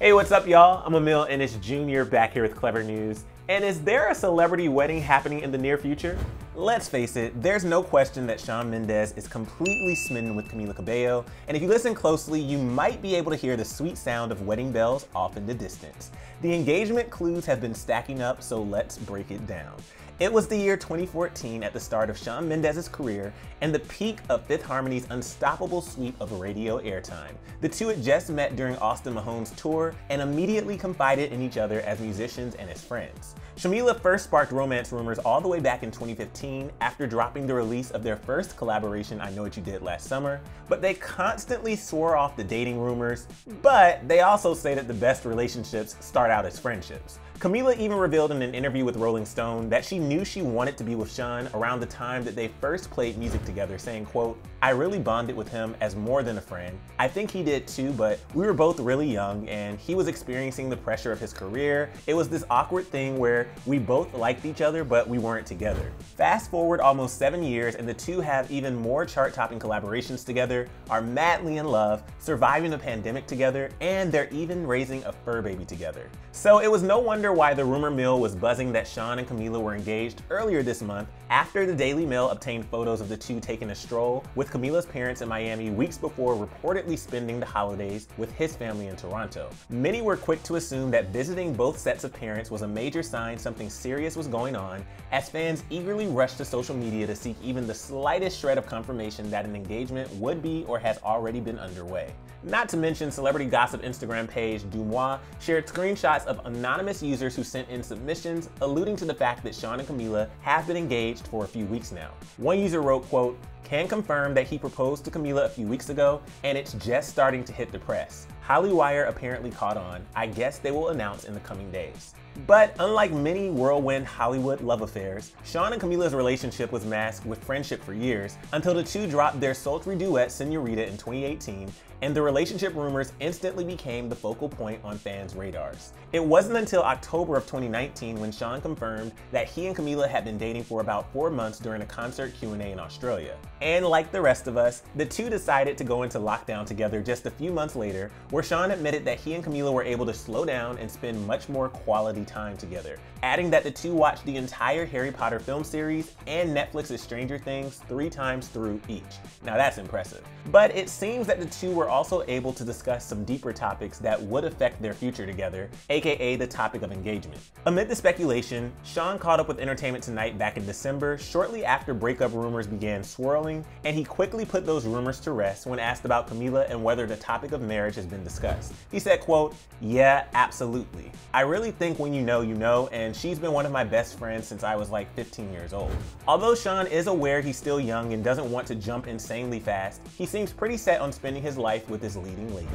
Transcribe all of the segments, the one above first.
Hey, what's up, y'all? I'm Emile Ennis Jr. back here with Clevver News. And is there a celebrity wedding happening in the near future? Let's face it, there's no question that Shawn Mendes is completely smitten with Camila Cabello, and if you listen closely, you might be able to hear the sweet sound of wedding bells off in the distance. The engagement clues have been stacking up, so let's break it down. It was the year 2014 at the start of Shawn Mendes' career and the peak of Fifth Harmony's unstoppable sweep of radio airtime. The two had just met during Austin Mahome's tour and immediately confided in each other as musicians and as friends. Shamila first sparked romance rumors all the way back in 2015 after dropping the release of their first collaboration, I Know What You Did Last Summer, but they constantly swore off the dating rumors, but they also say that the best relationships start out as friendships. Camila even revealed in an interview with Rolling Stone that she knew she wanted to be with Shawn around the time that they first played music together, saying, quote, "I really bonded with him as more than a friend. I think he did too, but we were both really young and he was experiencing the pressure of his career. It was this awkward thing where we both liked each other, but we weren't together." Fast forward almost 7 years and the two have even more chart-topping collaborations together, are madly in love, surviving the pandemic together, and they're even raising a fur baby together. So it was no wonder why the rumor mill was buzzing that Shawn and Camila were engaged earlier this month after the Daily Mail obtained photos of the two taking a stroll with Camila's parents in Miami weeks before reportedly spending the holidays with his family in Toronto. Many were quick to assume that visiting both sets of parents was a major sign something serious was going on, as fans eagerly rushed to social media to seek even the slightest shred of confirmation that an engagement would be or has already been underway. Not to mention, celebrity gossip Instagram page Dumois shared screenshots of anonymous users who sent in submissions, alluding to the fact that Shawn and Camila have been engaged for a few weeks now. One user wrote, quote, "Can confirm that he proposed to Camila a few weeks ago, and it's just starting to hit the press. Hollywire apparently caught on. I guess they will announce in the coming days." But unlike many whirlwind Hollywood love affairs, Shawn and Camila's relationship was masked with friendship for years until the two dropped their sultry duet Senorita in 2018, and the relationship rumors instantly became the focal point on fans' radars. It wasn't until October of 2019 when Shawn confirmed that he and Camila had been dating for about 4 months during a concert Q&A in Australia. And like the rest of us, the two decided to go into lockdown together just a few months later, where Shawn admitted that he and Camila were able to slow down and spend much more quality time together, adding that the two watched the entire Harry Potter film series and Netflix's Stranger Things 3 times through each. Now that's impressive. But it seems that the two were also able to discuss some deeper topics that would affect their future together, aka the topic of engagement. Amid the speculation, Shawn caught up with Entertainment Tonight back in December, shortly after breakup rumors began swirling, and he quickly put those rumors to rest when asked about Camila and whether the topic of marriage has been discussed. He said, quote, "Yeah, absolutely. I really think when you know, and she's been one of my best friends since I was like 15 years old." Although Shawn is aware he's still young and doesn't want to jump insanely fast, he seems pretty set on spending his life with his leading lady.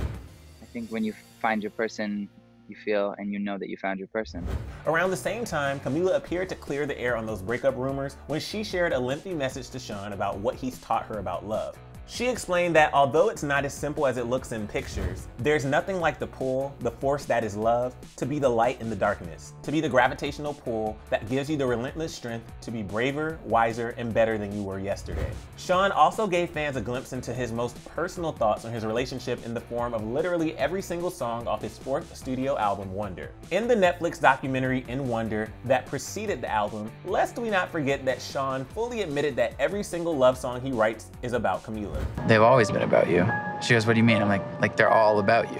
I think when you find your person, you feel and you know that you found your person. Around the same time, Camila appeared to clear the air on those breakup rumors when she shared a lengthy message to Shawn about what he's taught her about love. She explained that although it's not as simple as it looks in pictures, there's nothing like the pull, the force that is love, to be the light in the darkness, to be the gravitational pull that gives you the relentless strength to be braver, wiser, and better than you were yesterday. Shawn also gave fans a glimpse into his most personal thoughts on his relationship in the form of literally every single song off his 4th studio album, Wonder. In the Netflix documentary In Wonder that preceded the album, lest we not forget that Shawn fully admitted that every single love song he writes is about Camila. "They've always been about you." She goes, "What do you mean?" I'm like they're all about you.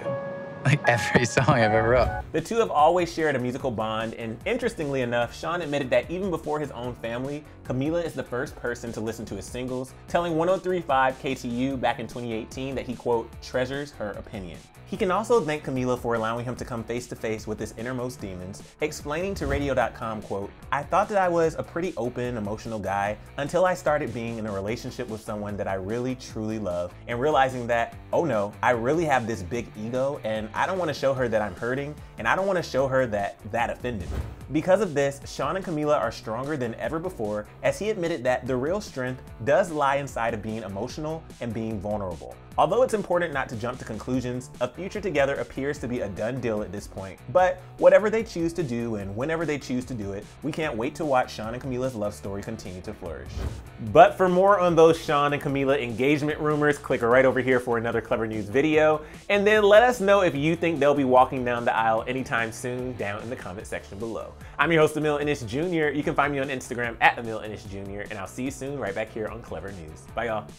Like every song I've ever wrote. The two have always shared a musical bond, and interestingly enough, Shawn admitted that even before his own family, Camila is the first person to listen to his singles, telling 103.5 KTU back in 2018 that he, quote, "treasures her opinion." He can also thank Camila for allowing him to come face to face with his innermost demons, explaining to Radio.com, quote, "I thought that I was a pretty open, emotional guy until I started being in a relationship with someone that I really, truly love and realizing that, oh no, I really have this big ego and I don't want to show her that I'm hurting, and I don't want to show her that offended me." Because of this, Shawn and Camila are stronger than ever before, as he admitted that the real strength does lie inside of being emotional and being vulnerable. Although it's important not to jump to conclusions, a future together appears to be a done deal at this point. But whatever they choose to do and whenever they choose to do it, we can't wait to watch Shawn and Camila's love story continue to flourish. But for more on those Shawn and Camila engagement rumors, click right over here for another Clevver News video. And then let us know if you think they'll be walking down the aisle anytime soon down in the comment section below. I'm your host, Emile Ennis Jr. You can find me on Instagram at Emile Ennis Jr. And I'll see you soon right back here on Clevver News. Bye y'all.